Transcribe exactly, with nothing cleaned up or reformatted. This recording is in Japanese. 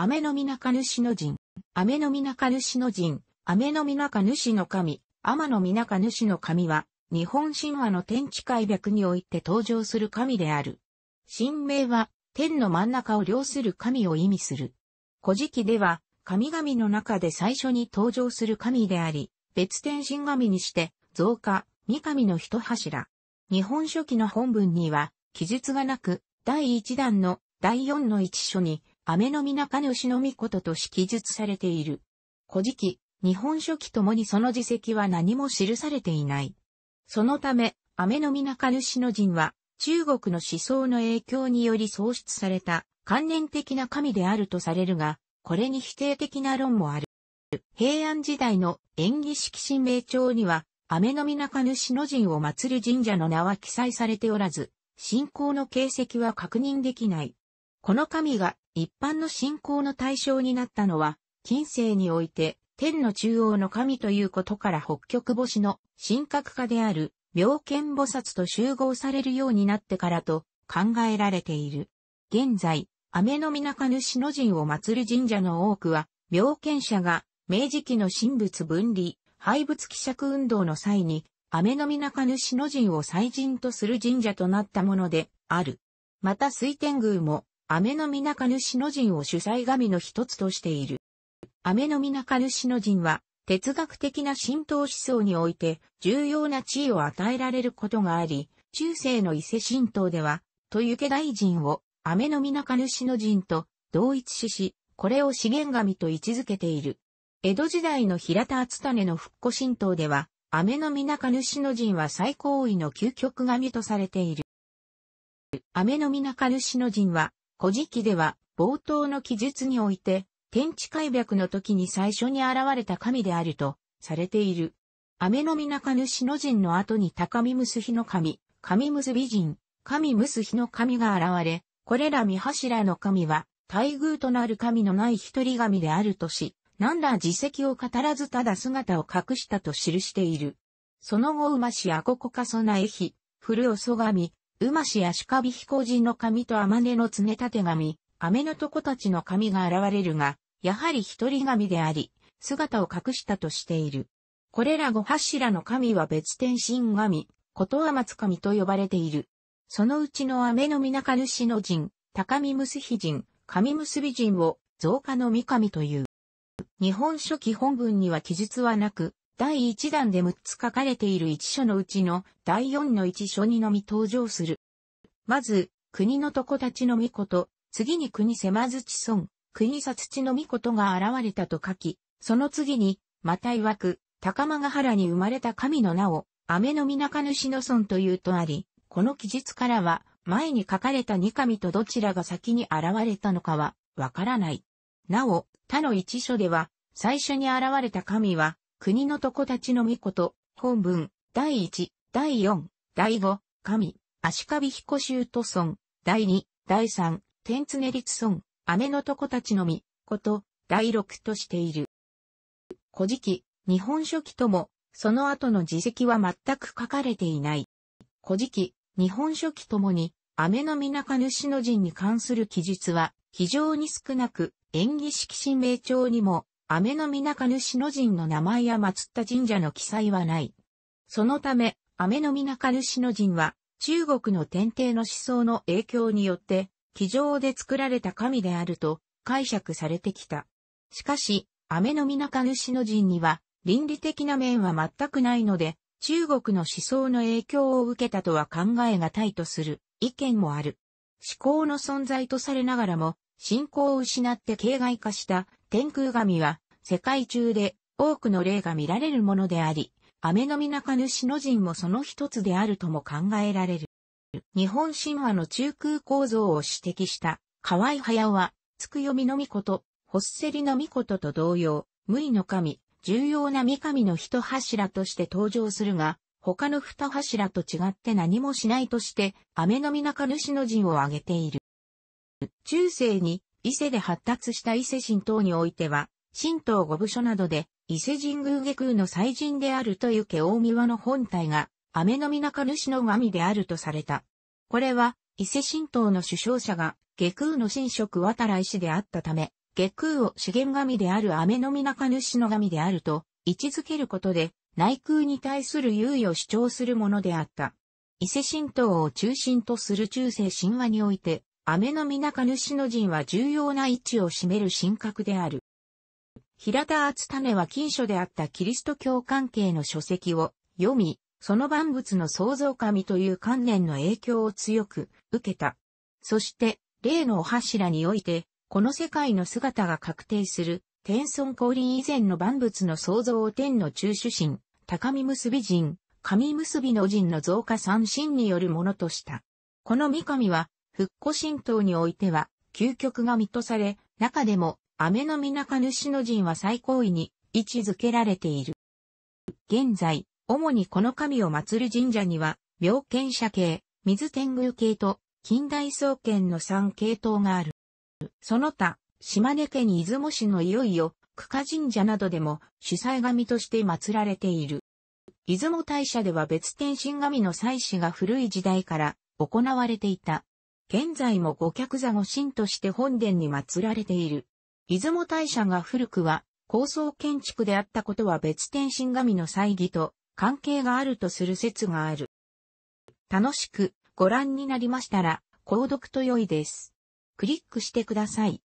雨の皆神主の神、雨の皆神主の神、雨の皆神主の神、天の皆神主の神は、日本神話の天地開闢において登場する神である。神明は、天の真ん中を領する神を意味する。古事記では、神々の中で最初に登場する神であり、別天神神にして、造化、御神の一柱。日本書紀の本文には、記述がなく、だいいちだんのだいよんの一書に、雨の皆神主の尊とし記述されている。古事記、日本書紀ともにその事跡は何も記されていない。そのため、雨の皆神主の神は、中国の思想の影響により創出された観念的な神であるとされるが、これに否定的な論もある。平安時代の延喜式神明帳には、雨の皆神主の神を祀る神社の名は記載されておらず、信仰の形跡は確認できない。この神が一般の信仰の対象になったのは、近世において天の中央の神ということから北極星の神格化である妙見菩薩と集合されるようになってからと考えられている。現在、雨の皆神主の神を祀る神社の多くは、妙見社が明治期の神仏分離、廃仏毀釈運動の際に、雨の皆神主の神を祭神とする神社となったものである。また水天宮も、雨の皆神主の神を主催神の一つとしている。雨の皆神主の神は、哲学的な神道思想において重要な地位を与えられることがあり、中世の伊勢神道では、豊受大神を雨の皆神主の神と同一視し、これを資源神と位置づけている。江戸時代の平田篤胤の復古神道では、雨の皆神主の神は最高位の究極神とされている。雨の皆神主の神は、古事記では冒頭の記述において天地開闢の時に最初に現れた神であるとされている。雨の皆神主の神の後に高御結比の神、神結び神、神結比の神が現れ、これら三柱の神は大遇となる神のない一人神であるとし、何ら実績を語らずただ姿を隠したと記している。その後馬氏やここかそなえひ、古おそ神、馬氏や鹿火彦神の神と天音の常立神、雨の床たちの神が現れるが、やはり一人神であり、姿を隠したとしている。これら五柱の神は別天神神、ことあまつ神と呼ばれている。そのうちの雨の皆神主の神、高御結比神、神結び神を造化の御神という。日本書紀本文には記述はなく、だいいちだんでむっつ書かれている一書のうちのだいよんの一書にのみ登場する。まず、国の床たちの御事、次に国狭づち孫、国さつちの御事が現れたと書き、その次に、また曰く、高間ヶ原に生まれた神の名を、雨の皆神主の孫というとあり、この記述からは、前に書かれた二神とどちらが先に現れたのかは、わからない。なお、他の一書では、最初に現れた神は、国の床たちの御事、本文、だいいち、だいよん、だいご、神、足利彦周都村、だいに、だいさん、天常立村、雨の床たちの御事、だいろくとしている。古事記、日本書紀とも、その後の事跡は全く書かれていない。古事記、日本書紀ともに、雨の皆神主の神に関する記述は、非常に少なく、延喜式神明帳にも、雨の皆神主の神の名前や祀った神社の記載はない。そのため、雨の皆神主の神は、中国の天帝の思想の影響によって、机上で作られた神であると解釈されてきた。しかし、雨の皆神主の神には、倫理的な面は全くないので、中国の思想の影響を受けたとは考えがたいとする意見もある。思考の存在とされながらも、信仰を失って形骸化した天空神は世界中で多くの例が見られるものであり、雨の皆神主の神もその一つであるとも考えられる。日本神話の中空構造を指摘した河合隼は、つくよみのみこと、ほっせりのみことと同様、無為の神、重要な御神の一柱として登場するが、他の二柱と違って何もしないとして、雨の皆神主の神を挙げている。中世に伊勢で発達した伊勢神道においては、神道五部書などで伊勢神宮外宮の祭神であるという豊受大神話の本体が雨の皆神主の神であるとされた。これは伊勢神道の主掌者が外宮の神職渡来氏であったため、下空を資源神である雨の水中主の神であると位置づけることで内空に対する優位を主張するものであった。伊勢神道を中心とする中世神話において、雨の水中主の神は重要な位置を占める神格である。平田篤胤は近書であったキリスト教関係の書籍を読み、その万物の創造神という観念の影響を強く受けた。そして、例のお柱において、この世界の姿が確定する、天孫降臨以前の万物の創造を天の中主神、高御結び神、神結びの神の造化三神によるものとした。この御神は、復古神道においては、究極神とされ、中でも、雨の水中主の神は最高位に位置づけられている。現在、主にこの神を祀る神社には、妙見社系、水天宮系と、近代創建のさん系統がある。その他、島根県出雲市のいよいよ、久賀神社などでも主祭神として祀られている。出雲大社では別天神神の祭祀が古い時代から行われていた。現在も五客座御神として本殿に祀られている。出雲大社が古くは、高層建築であったことは別天神神の祭儀と、関係があるとする説がある。楽しくご覧になりましたら、購読と良いです。クリックしてください。